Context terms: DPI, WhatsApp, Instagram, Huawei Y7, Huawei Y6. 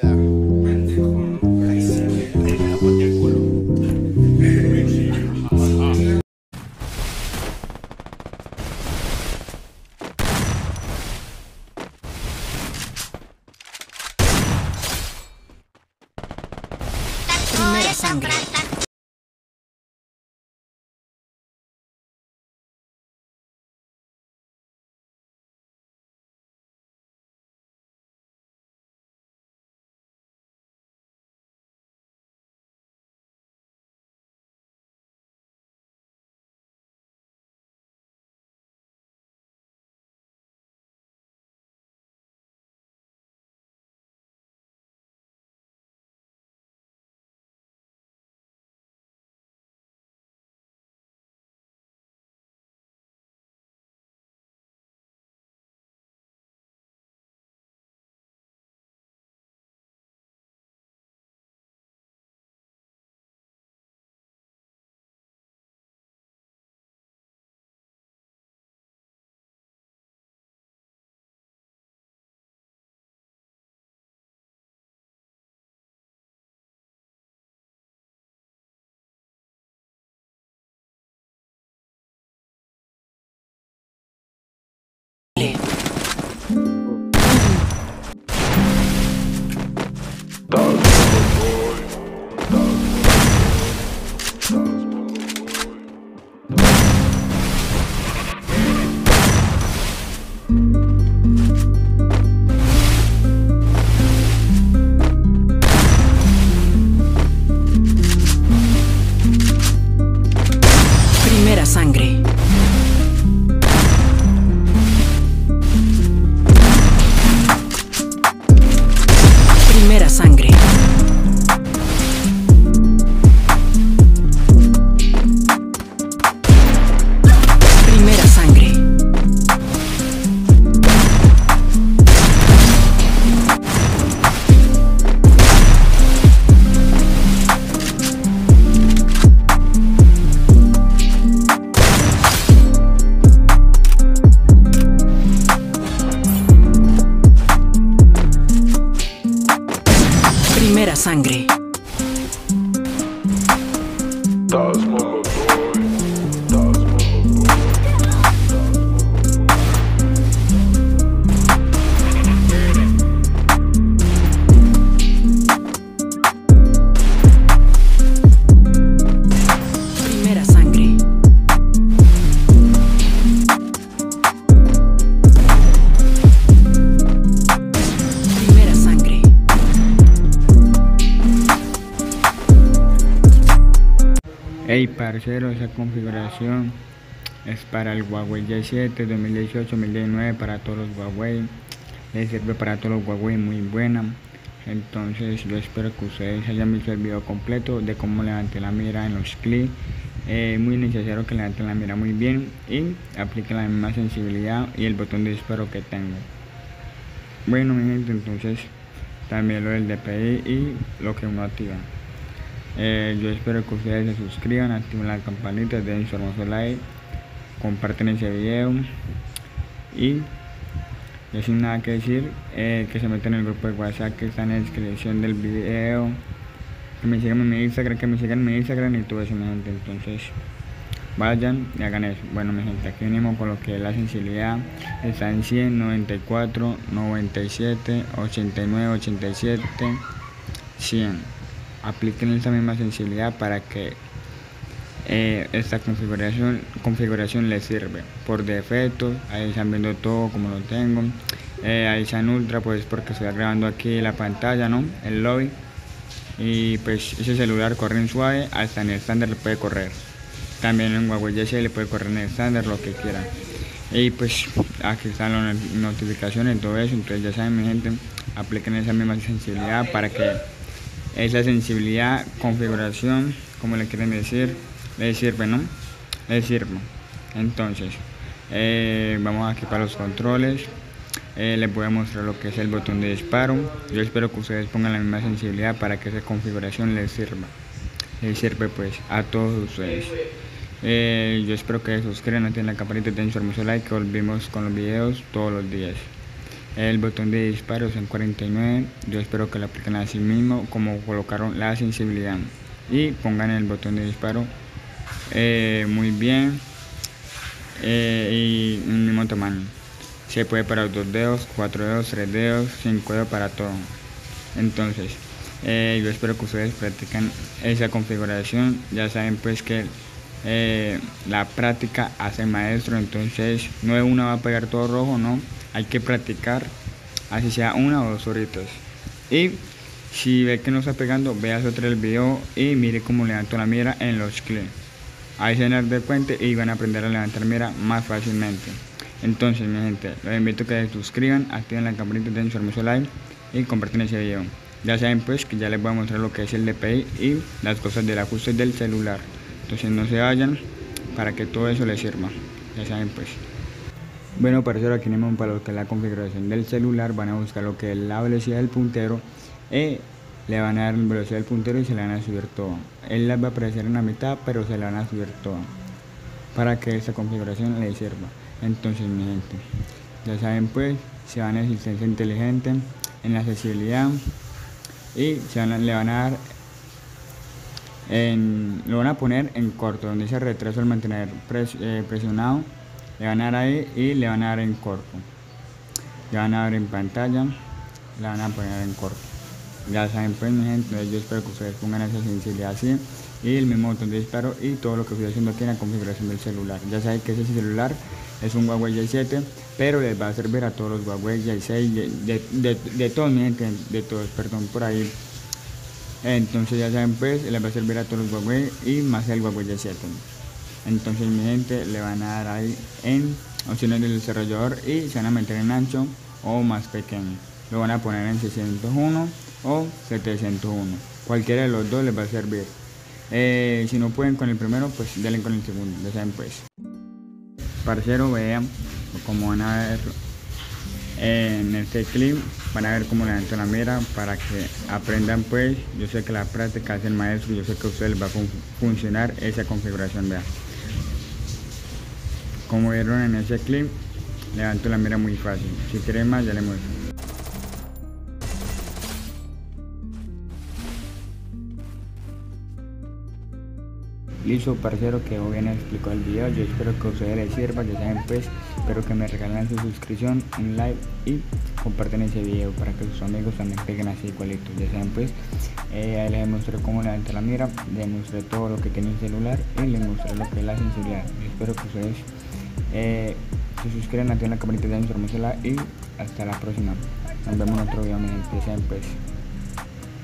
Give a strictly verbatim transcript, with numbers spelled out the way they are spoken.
Primera sangre. Primera sangre. Primera sangre. Primera sangre. Primera sangre. Hey parcero, esa configuración es para el Huawei Y siete dos mil dieciocho dos mil diecinueve, para todos los Huawei. Les sirve para todos los Huawei, muy buena. Entonces yo espero que ustedes hayan visto el video completo de cómo levanté la mira en los clics. Eh, muy necesario que levanten la mira muy bien y apliquen la misma sensibilidad y el botón de disparo que tengo. Bueno mi gente, entonces también lo del D P I y lo que uno activa. Eh, yo espero que ustedes se suscriban, activen la campanita, den su hermoso like, comparten ese video y, y sin nada que decir, eh, que se metan en el grupo de WhatsApp que está en la descripción del video, que me sigan en mi Instagram, que me sigan en mi Instagram y todo eso mi gente. Entonces vayan y hagan eso. Bueno mi gente, aquí venimos con lo que es la sensibilidad. Está en cien, noventa y cuatro, noventa y siete, ochenta y nueve, ochenta y siete, cien. Apliquen esta misma sensibilidad para que eh, esta configuración configuración les sirve. Por defecto ahí están viendo todo como lo tengo, eh, ahí están ultra, pues porque estoy grabando aquí la pantalla, no el lobby, y pues ese celular corre en suave, hasta en el estándar le puede correr, también en Huawei Y siete le puede correr en el estándar, lo que quieran. Y pues aquí están las notificaciones, todo eso. Entonces ya saben mi gente, apliquen esa misma sensibilidad para que esa sensibilidad, configuración, como le quieren decir, les sirve, ¿no? Les sirve. Entonces, eh, vamos aquí para los controles. Eh, les voy a mostrar lo que es el botón de disparo. Yo espero que ustedes pongan la misma sensibilidad para que esa configuración les sirva. Les sirve pues a todos ustedes. Eh, yo espero que se suscriban, activen la campanita, den su hermoso like, que volvemos con los videos todos los días. El botón de disparo son cuarenta y nueve. Yo espero que lo apliquen así mismo como colocaron la sensibilidad y pongan el botón de disparo. Eh, muy bien, eh, y un mismo tamaño. Se puede para dos dedos, cuatro dedos, tres dedos, cinco dedos, para todo. Entonces eh, yo espero que ustedes practiquen esa configuración. Ya saben pues que eh, la práctica hace el maestro. Entonces no es una va a pegar todo rojo, no. Hay que practicar, así sea una o dos horitas. Y si ve que no está pegando, veas otra el video y mire cómo levanto la mira en los clics. Ahí se van a dar cuenta y van a aprender a levantar mira más fácilmente. Entonces mi gente, los invito a que se suscriban, activen la campanita, den su hermoso like y comparten ese video. Ya saben pues que ya les voy a mostrar lo que es el D P I y las cosas del ajuste del celular. Entonces no se vayan, para que todo eso les sirva. Ya saben pues. Bueno, para eso aquí tenemos para lo que es la configuración del celular. Van a buscar lo que es la velocidad del puntero y le van a dar la velocidad del puntero y se le van a subir todo. Él las va a aparecer en la mitad, pero se la van a subir todo para que esta configuración le sirva. Entonces mi gente, ya saben pues, se van a asistencia inteligente en la accesibilidad y se van a, le van a dar en, lo van a poner en corto donde dice retraso al mantener pres, eh, presionado. Le van a dar ahí y le van a dar en corto. Le van a dar en pantalla, le van a poner en corto. Ya saben pues mi gente, yo espero que ustedes pongan esa sensibilidad así y el mismo botón de disparo y todo lo que estoy haciendo aquí en la configuración del celular. Ya saben que ese celular es un Huawei Y siete, pero les va a servir a todos los Huawei Y seis de, de, de, de todos mi gente, de todos, perdón por ahí. Entonces ya saben pues, les va a servir a todos los Huawei y más el Huawei Y siete. Entonces mi gente, le van a dar ahí en opciones del desarrollador y se van a meter en ancho o más pequeño. Lo van a poner en seiscientos uno o setecientos uno, cualquiera de los dos les va a servir. Eh, si no pueden con el primero, pues denle con el segundo. Ya saben pues, parcero, vean como van a ver en este clip, van a ver cómo levanto la mira para que aprendan pues. Yo sé que la práctica hace el maestro, yo sé que a ustedes les va a fun funcionar esa configuración. Vean, como vieron en ese clip, levanto la mira muy fácil. Si quieren más, ya les muestro. Listo parcero, que bien explicó el video. Yo espero que a ustedes les sirva. Ya saben pues, espero que me regalen su suscripción, un like y comparten ese video para que sus amigos también peguen así igualito. Ya saben pues, eh, ahí les demostré cómo levantar la mira, les mostré todo lo que tiene el celular y les mostré lo que es la sensibilidad. Yo espero que ustedes eh, se suscriban, activen la campanita de la información y hasta la próxima. Nos vemos en otro video, mi gente. Ya saben pues.